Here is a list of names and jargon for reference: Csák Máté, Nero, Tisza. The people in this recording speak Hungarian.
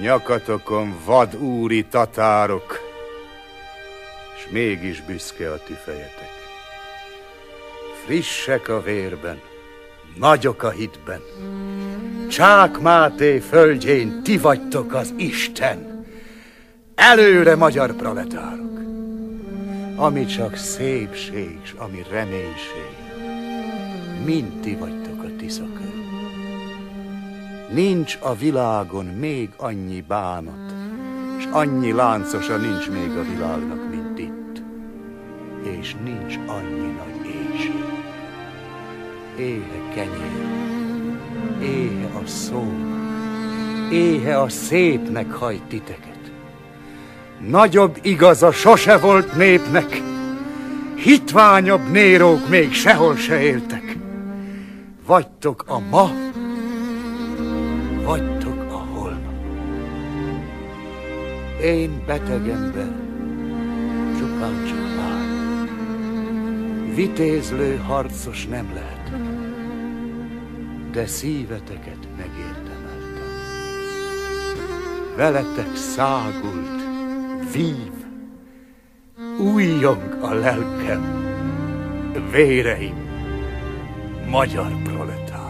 Nyakatokon vadúri tatárok, s mégis büszke a ti fejetek. Frissek a vérben, nagyok a hitben, Csák Máté földjén ti vagytok az Isten. Előre, magyar proletárok, ami csak szépség, s ami reménység, mind ti vagytok a Tisza körül. Nincs a világon még annyi bánat, s annyi láncosa nincs még a világnak, mint itt. És nincs annyi nagy éhség. Éhe kenyér, éhe a szó, éhe a szépnek hajt titeket. Nagyobb igaza sose volt népnek, hitványabb nérók még sehol se éltek. Vagytok a ma, vagytok a holnap. Én beteg ember, csupán csak vár. Vitézlő harcos nem lehetek, de szíveteket megérdemeltem. Veletek szágult, vív, újjong a lelkem, véreim, magyar proletár.